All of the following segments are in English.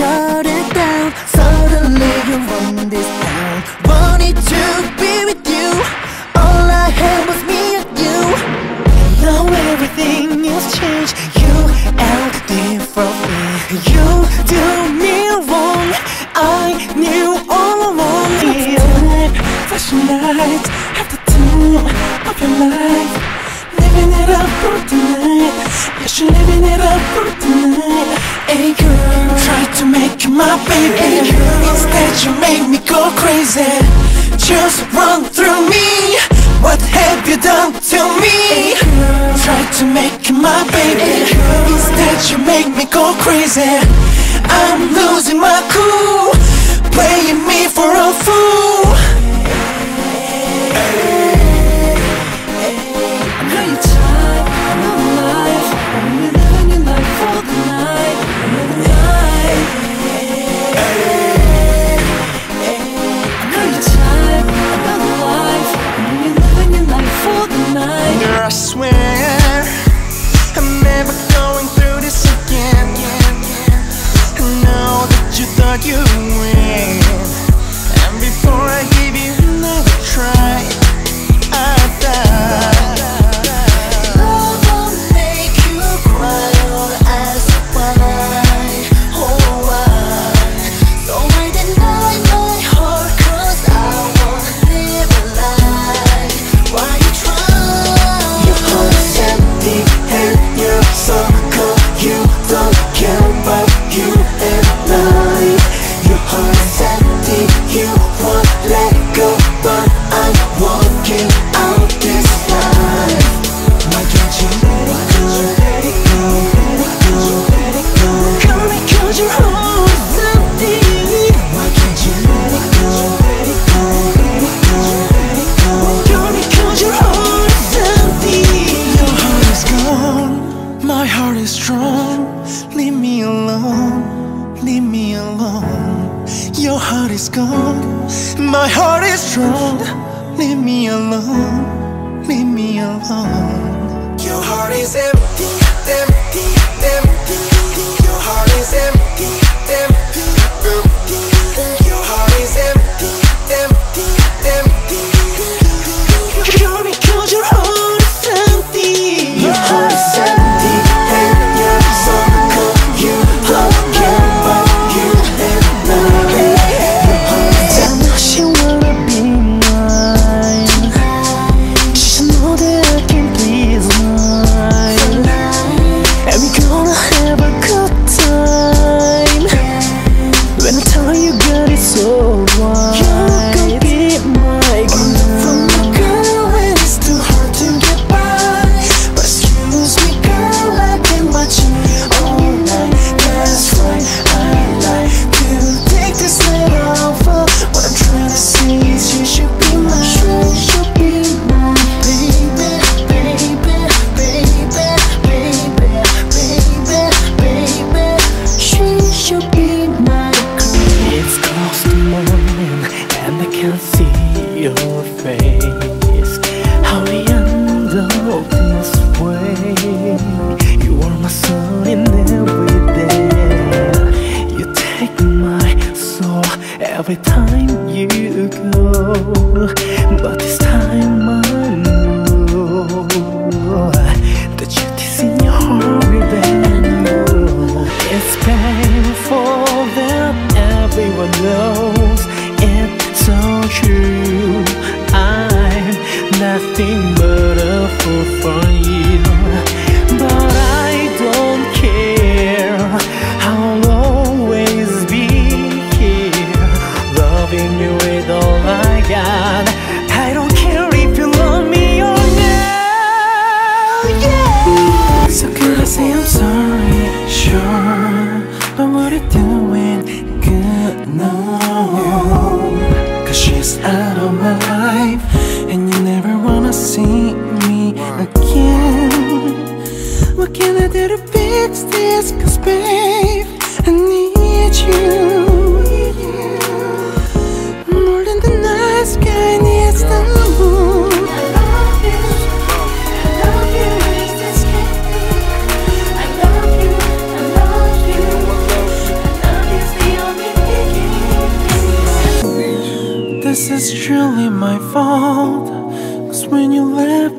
shut it down. Suddenly you run this town. Wanted to be with you. All I had was me and you. Now everything has changed. You act differently. You do me wrong. I knew all along. It's time, flashing lights. Half the time of your life. Living it up for tonight. Yes, you're living it up for tonight. Hey girl, try to make you my baby. Hey girl, instead you make me go crazy. Just run through me. What have you done to me? Hey girl, try to make you my baby. Hey girl, instead you make me go crazy. I'm losing my cool, playing me for a fool. I swear, I'm never going through this again. I know that you thought you win, and before I give you another try, I thought love won't make you cry or ask why, oh why. So I deny my heart 'cause I wanna live a lie. Why you try? My heart is strong. Leave me alone. Leave me alone. Your heart is empty, empty, empty. Your heart is empty, empty, empty. Your heart is empty, empty, empty. You only killed your heart is empty. Your heart is empty, and your soul cold. You don't care about you and nothing.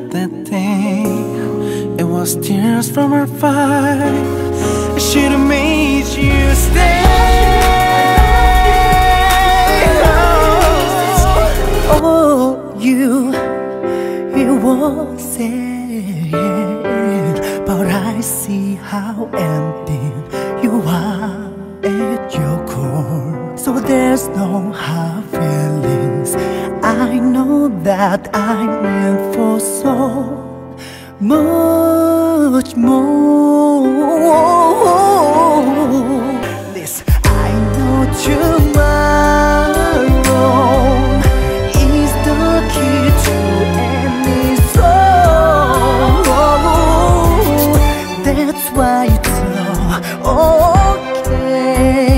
that thing. It was tears from her fight. I should've made you stay. Oh, oh, you won't say it, but I see how empty you are at your core. So there's no hard feelings. I know that I meant for so much more. This I know tomorrow is the key to any soul. That's why it's all okay.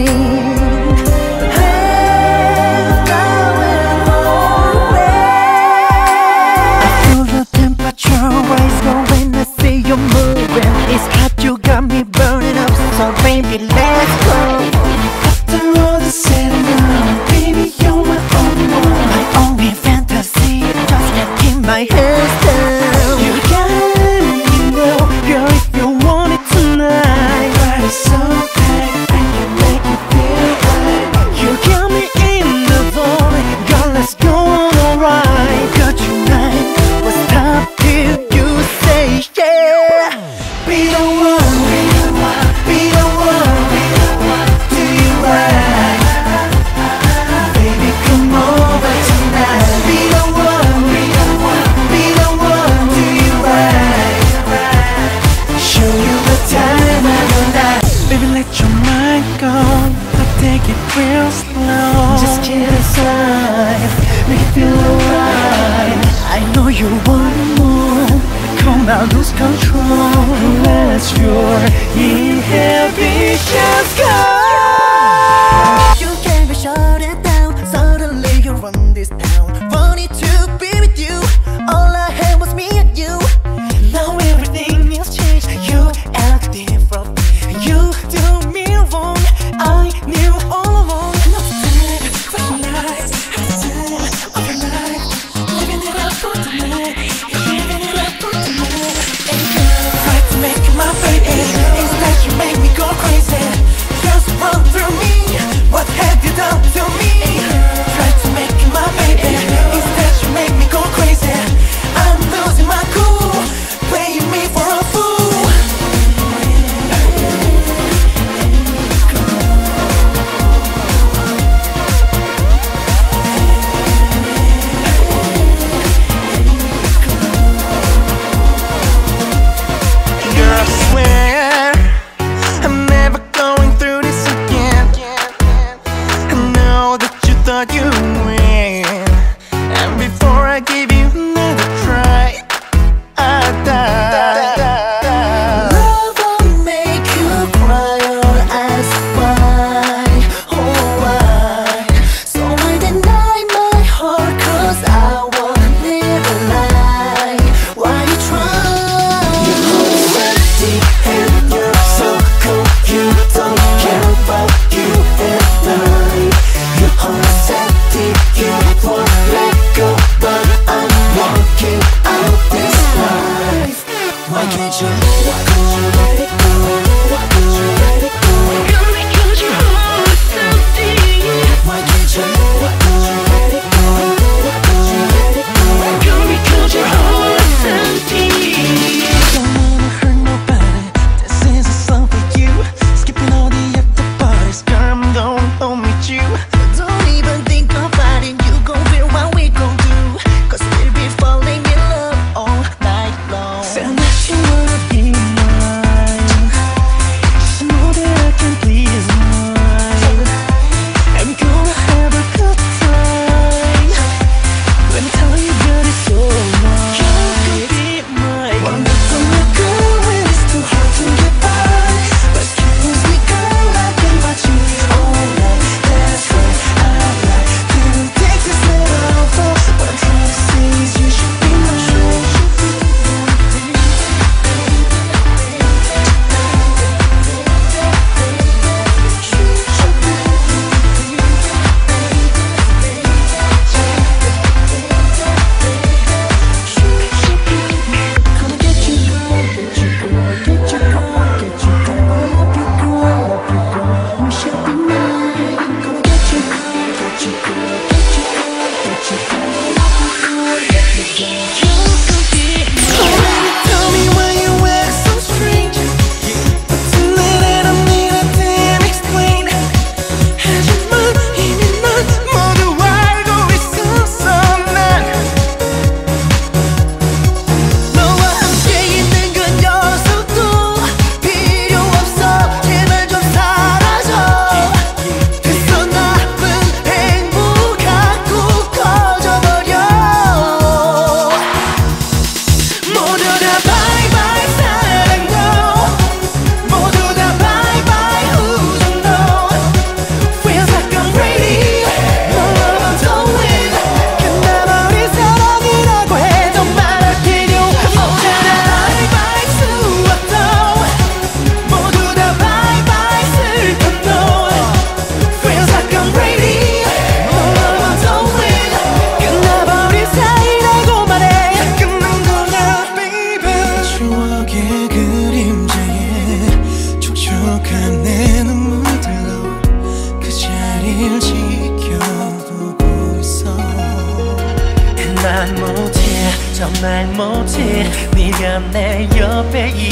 Baby, let's go. After all the said and done, baby, you're my only one. My only fantasy, just can't keep my hands down. You gotta let me know, girl, if you want it tonight. But it's so bad, I can make you feel right. You got me in the void, girl, let's go on a ride. Cause tonight, we'll stop till you say yeah. Be the one, be the one, be the one, be the one to you right. Baby, come over tonight. Be the one, be the one, be the one to you right. Show you the time of the night. Baby, let your mind go. I'll take it real slow. Just get inside, make it feel alright. I know you want more. Come out, lose control. Let's your heavy just go. You can't be shut it down. Suddenly you run this town. Funny to be with you. All I had was me and you. Now everything is changed. You act different. You do me wrong. I knew all along. Love tonight, love tonight, love tonight, love tonight. Living it up for tonight. You win, and before I give you another try, I die. Love will make you cry or ask why, oh why. So I deny my heart, cause I wanna live a lie. Why you try? You hold me deep and you're so cold. You don't care about you at night. You hold me. Why can't you let it go? Why can't you let it go? Because you hold something. Why can't you let it go? Why can't you let it go? Because you hold something. Don't wanna hurt nobody. This is a song for you. Skipping all the after parties. Girl, I'm gonna go meet you. Don't even think of fighting. You gon' feel what we gon' do. Cause we'll be falling in love all night long. She wanna be 오지 네가 내 옆에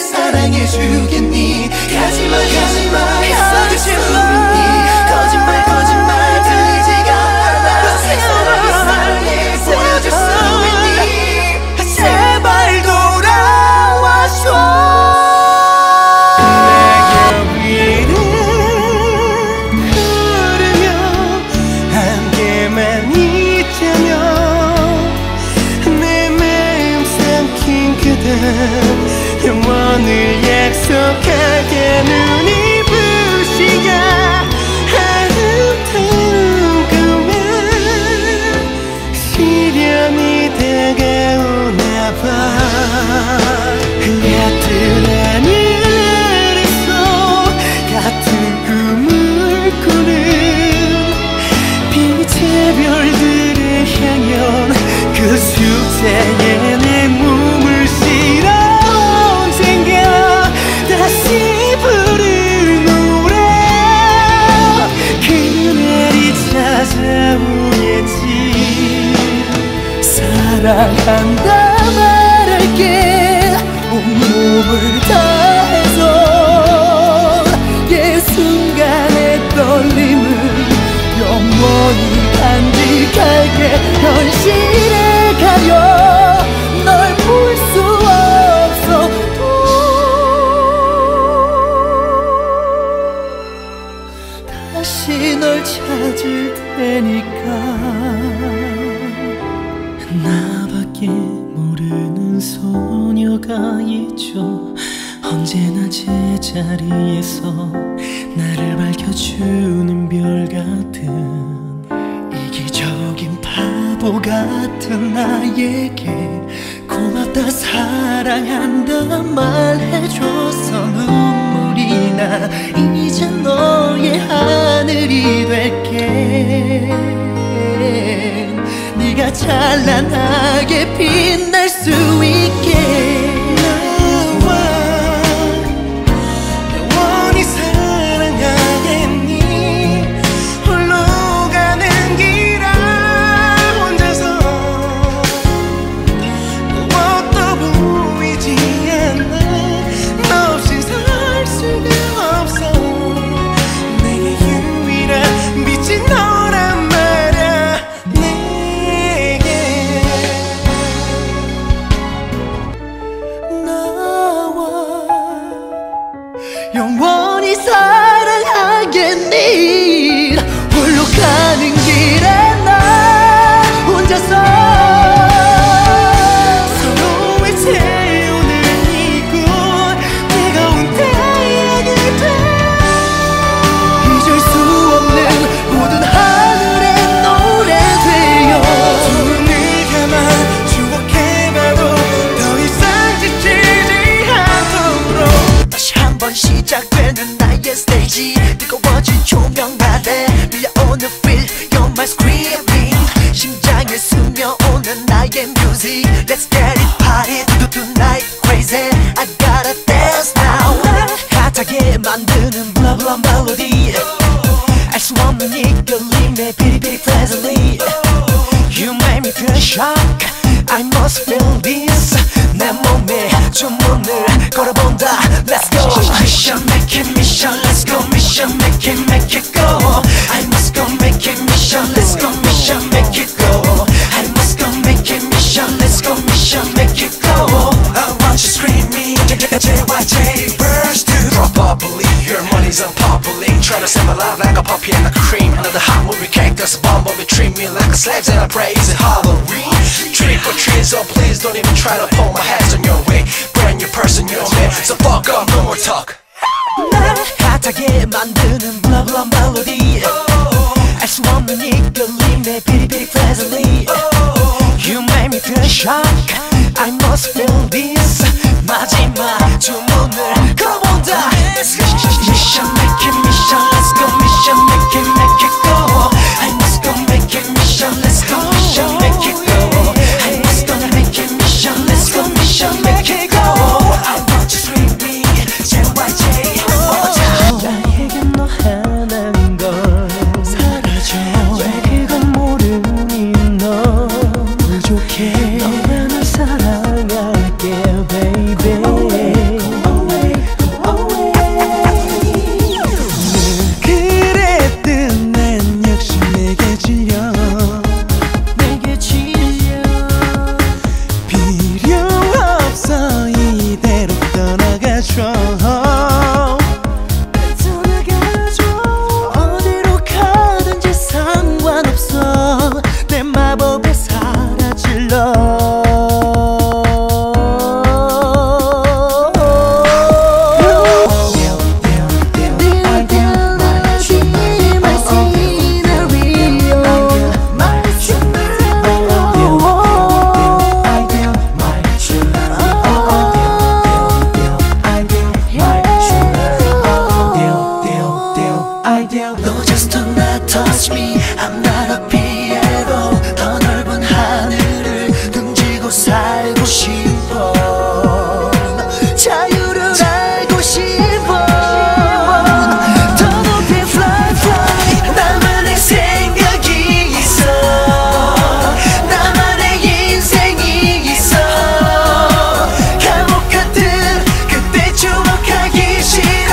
사랑해주겠니? 가지마 가지마 있어줄 수 있니? 거짓말 거짓말 들리지가 않아. 사랑해 사랑해 보여줄 수 있니? 제발 돌아와줘. 내게 위를 흐르며 한 개만 있다면 내 마음 삼킨 그대 영원을 약속하게 눈이 부시게 아름다운 꿈에 시련이 다가오나봐. 흐려뜨는 하늘 속 같은 꿈을 꾸는 빛의 별들을 향연 그 숙제에 내 몸을 실어 부를 노래. 그날이 찾아오겠지. 사랑한다 말할게 온몸을 다해서. 예 순간의 떨림은 영원히 간직할게. 현실에 가요 널 볼 수 없어. 다시 널 찾을 테니까. 나밖에 모르는 소녀가 있죠. 언제나 제자리에서 나를 밝혀주는 별 같은 이기적인 바보 같은 나에게 고맙다 사랑한다 말해줘서 눈물이 나. 이제 너의 하늘이 될게. 네가 찬란하게 빛날 수 있게. 영원히 사랑하겠니? 홀로 가는 길에 나 혼자서 서로의 채우는 이곳 뜨거운 태양이 돼. 잊을 수 없는 모든 하늘의 노래 되어. 두 눈을 감아 추억해봐도 더 이상 지치지 않도록. 다시 한번 시작되는 나의 스테이지. 뜨거워진 조명 아래 밀려오는 feel. You're my screaming. 심장에 스며오는 나의 music. Let's get it party tonight crazy. I gotta dance now. 가타게 만드는 blah blah melody. 알 수 없는 이 끌림에 비리비리 friendly. You make me feel shock. I must feel this. 내 몸에 주문을 걸어본다. Let's go. Mission make it mission. Let's go. Mission make it go. I must go make it mission. Let's go. Mission make it go. I must go make it mission. Let's go. Mission make it go. I want you screaming. JYJ. Things are bubbling, trying to save my life like a puppy and a cream. Another hot movie cactus bomb, but they treat me like a slave and I pray. Is it Halloween? Trick or treat, so please don't even try to pull my hands on your way. Burn your person, you don't care, so fuck up, no more talk. 날 가짜게 만드는 blah blah melody. 알 수 없는 이 끌림에 비리비리 pleasantly. You make me feel shock, I must feel this. 마지막 주문을 걸어본다. Mission, make it mission, let's go. Mission, make it go. I must go, make it mission, let's go. Mission, make it go. I must go, make it mission, let's go. Mission, make it go. I want you to treat me JYJ all the time. 나에게 너 하나인 걸 사라져. 왜 그걸 모르니 너 부족해. 너가 날 사랑할게 baby. No, just do not touch me. I'm not a Piero. 더 넓은 하늘을 등지고 살고 싶어. 자유를 알고 싶어. 더 높이 fly fly. 나만의 생각이 있어. 나만의 인생이 있어. 감옥 같은 그때 추억하기 싫어.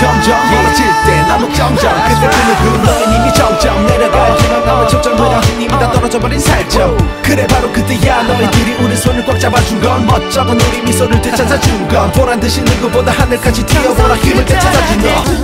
점점 멀어질 때 나도 점점 그들 그는 너의 힘이 점점 내려가지만 나와 점점 멀어진 힘이 다 떨어져버린 살점. 그래 바로 그때야 너희들이 우리 손을 꽉 잡아준 건 멋쩍은 우리 미소를 되찾아준 건 보란듯이 누구보다 하늘까지 뛰어보라 힘을 되찾아준 너.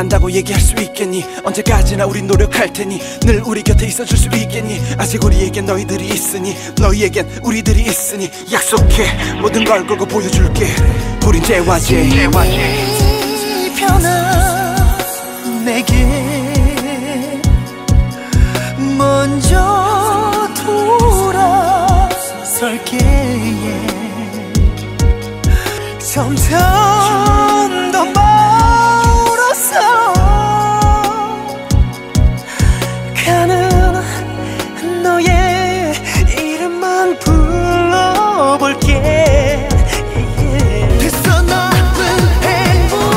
사랑한다고 얘기할 수 있겠니? 언제까지나 우린 노력할 테니 늘 우리 곁에 있어줄 수 있겠니? 아직 우리에겐 너희들이 있으니 너희에겐 우리들이 있으니 약속해 모든 걸 걸고 보여줄게. 우린 재화제 이 변화 내게 먼저 돌아설게. 점점 더 멀어서 가는 너의 이름만 불러볼게. 됐어 나쁜 행복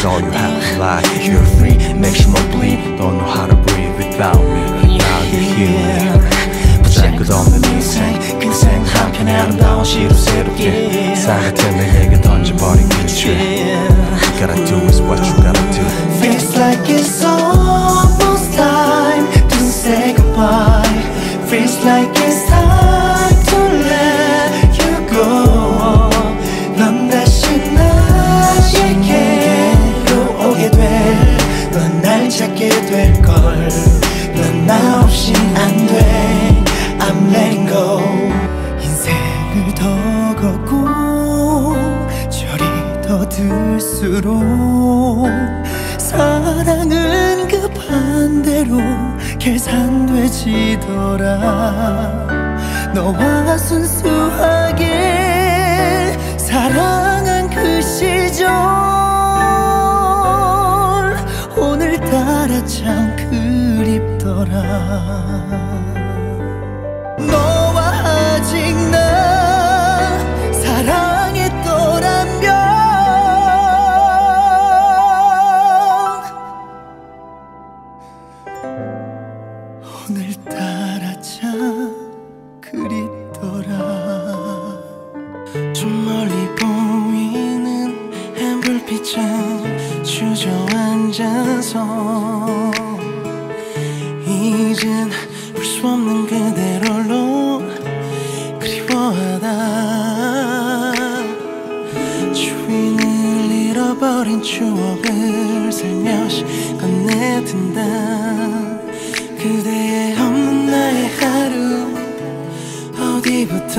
is all you have is life. You're free, makes you more bleed. Don't know how to breathe without me. Now you're here. But I could only listen. 인생 한편 아름다운 시로 새롭게 싸가템을 내게 던져버린 그치. What you gotta do is what you gotta do. Feels like it's almost time to say goodbye. Feels like it's time to let you go. 넌 다시 나에게로 오게 돼. 넌 날 찾게 될 걸. 넌 나 없인 안 돼. I'm letting go. 인생을 더 걷고 절이 더 들수록 사랑은 그 반대로 계산되지더라. 너와 순수하게 사랑한 그 시절 오늘따라 참 그립더라. 너와 아직 나 사랑했더라면 오늘따라 참 그립더라. 저 멀리 보이는 햇불빛에 주저앉아서 이젠 볼 수 없는 그대로로 그리워하다. 주인을 잃어버린 추억을 살며시 꺼내든다. 그대의 없는 나의 하루 어디부터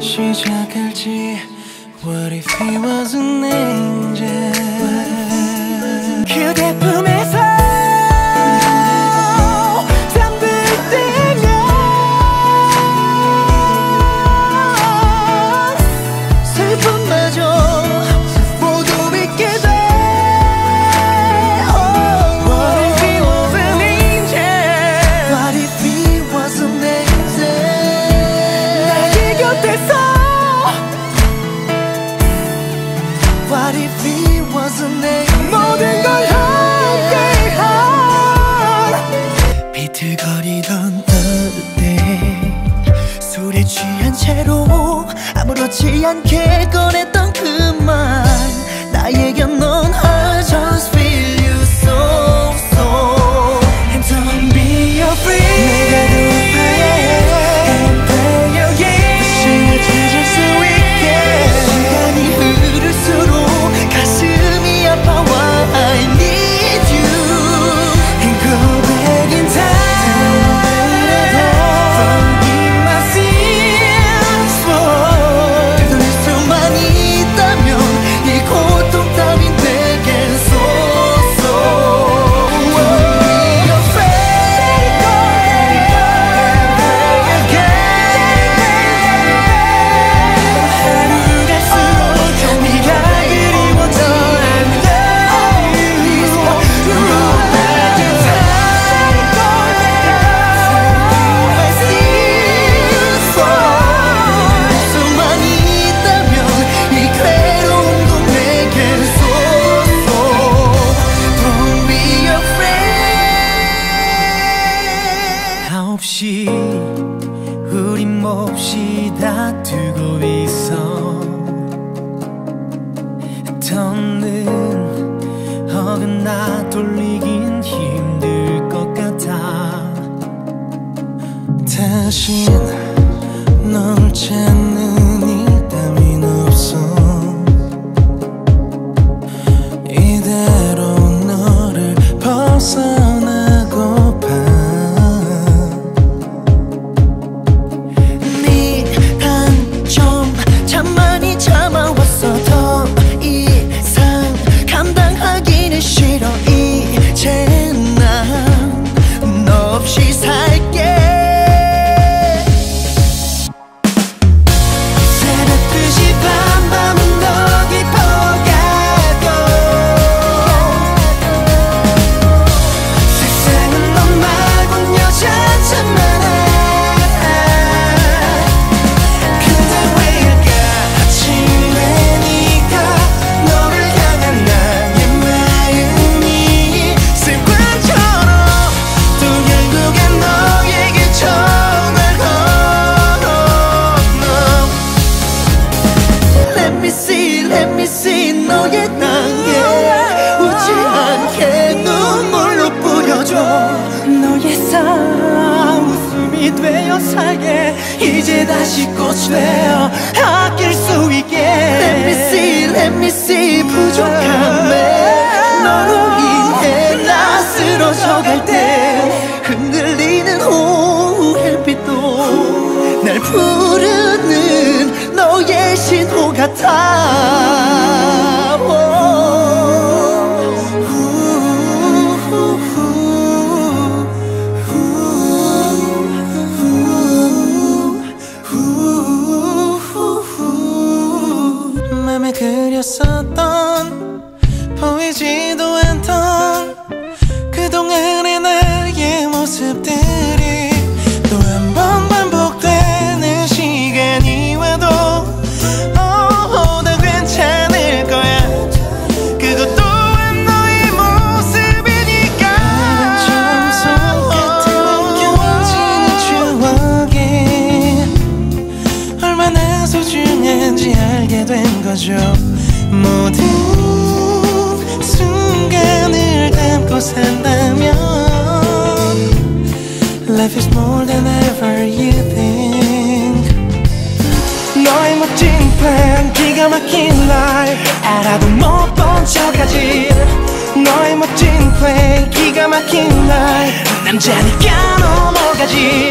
시작할지. What if he was an angel. 그대 품에서 비틀거리던 그때 술에 취한 채로 아무렇지 않게 꺼냈던 그 말 나에겐 넌 I just feel you so so. And don't be afraid. 우리 몹시 다투고 있어. 더는 어긋나 돌리긴 힘들 것 같아. 다신 널 찾는 이 땀이 없어. 이대로 너를 벗어나고파. 너 없이 살게. 되어 살게 이제 다시 꽃되어 아낄 수 있게 Let me see, let me see 부족함에 너로 인해 나 쓰러져 갈 때 흔들리는 오후 햇빛도 날 부르는 너의 신호 같아 그렸었던 보이지도 않던 그동안의 나의 모습들이 또 한 번 반복되는 시간이 와도 다 괜찮을 거야 그것 또한 너의 모습이니까 청소 같은 겨워지는 추억이 얼마나 소중한지 알게 된 거죠 모든 순간을 담고 산다면 Life is more than ever you think 너의 멋진 plan 기가 막힌 life 알아도 못 본 척하지 너의 멋진 plan 기가 막힌 life 남자니까 넘어가지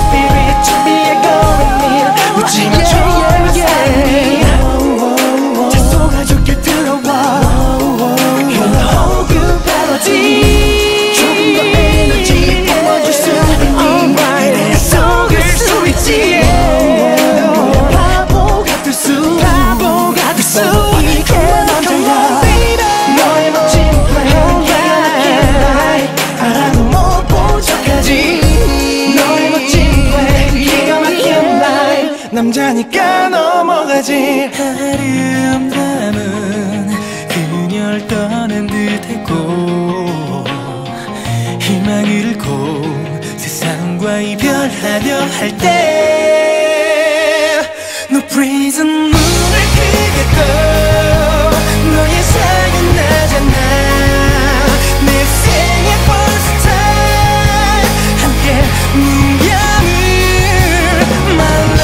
spirit to be a girl in me 웃지마 좋은 삶이 남자니까 넘어가지 아름다움은 그녀를 떠난 듯했고 희망을 잃고 세상과 이별하려 할 때 No prison 문을 크게 떠 너의 사랑은 나잖아 내 생의 first time 함께 문양을 말라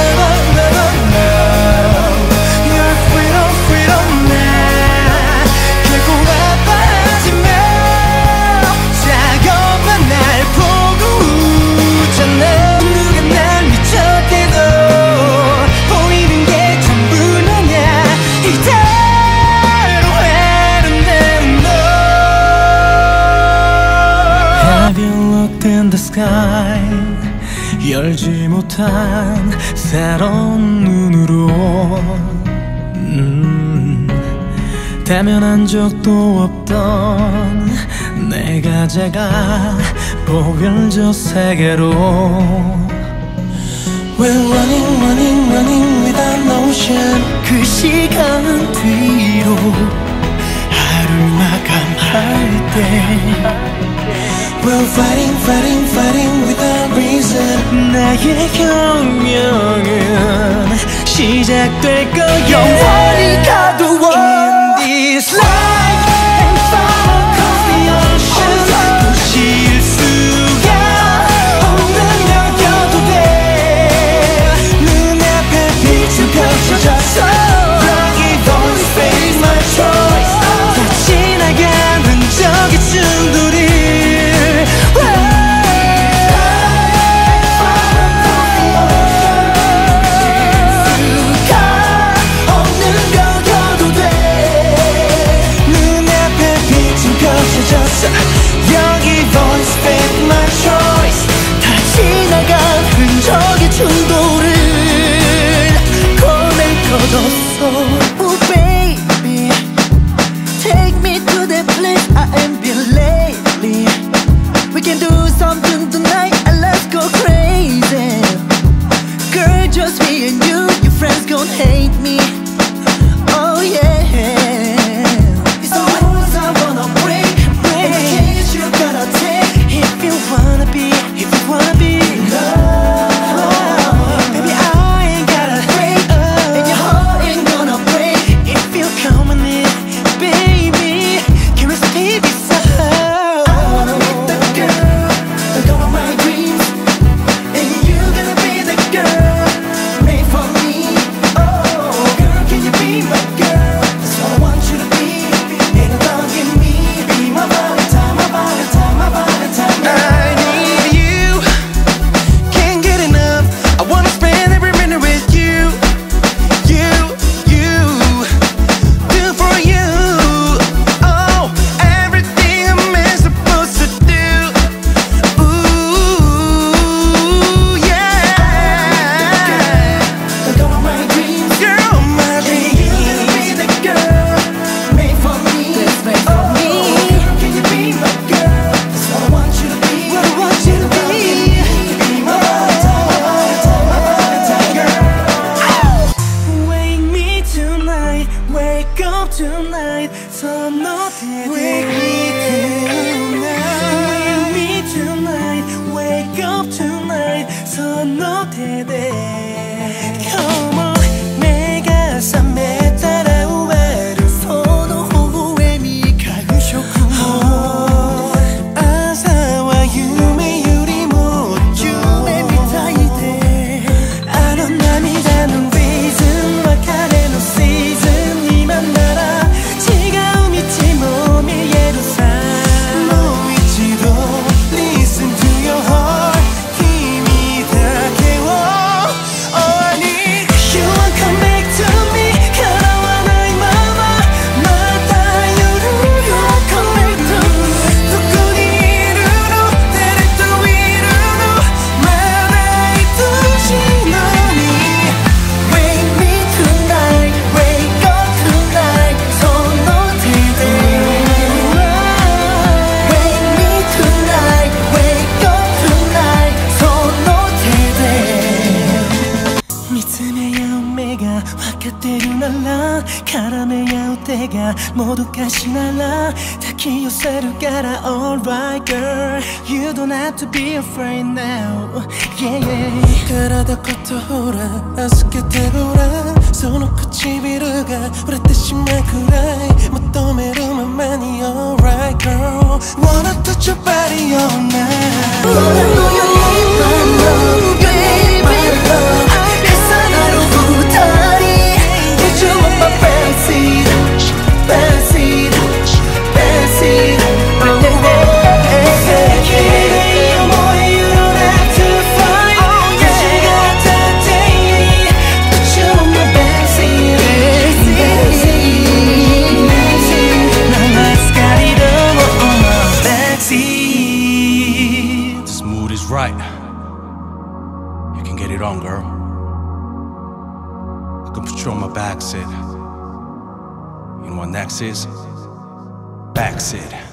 sky 열지 못한 새로운 눈으로 대면한 적도 없던 내가 작아 보일 저 세계로 We're running, running, running without notion 그 시간 뒤로 하루 마감할 때 We're fighting, fighting, fighting without reason 나의 혁명은 시작될 거야 영원히 가두어 In this life and far across the ocean 또 실수야 없는 여겨도 돼 눈앞에 빛을 펼쳐졌어 Rocky don't face my choice 다 지나가는 저기 충돌이 서 너대대 Come on 내가 삶에 따라와 서로 호구에미 가구쇼쿠 아사와 유메 유리 모두 유메 미타이데 I don't 남이다 눈 reason 와카레 no season 니만 알아 지가움 있지 몸이 예루살 노이지도 Listen to your heart 가라매야 때가 모두 가시나라 특히 요새를 가라 Alright girl You don't have to be afraid now Yeah yeah 가라다 걷어오라 아쉽게 되보라 손놓고 집이로 가 오랫대신 말 그래 못 떠매로만 많이 Alright girl Wanna touch your body all night I know you need my love baby 내 사랑으로 부탁해 You want my fancy, fancy, fancy. This mood is right. You can get it on, girl. I can put you on my backseat. You know what next is? Backseat.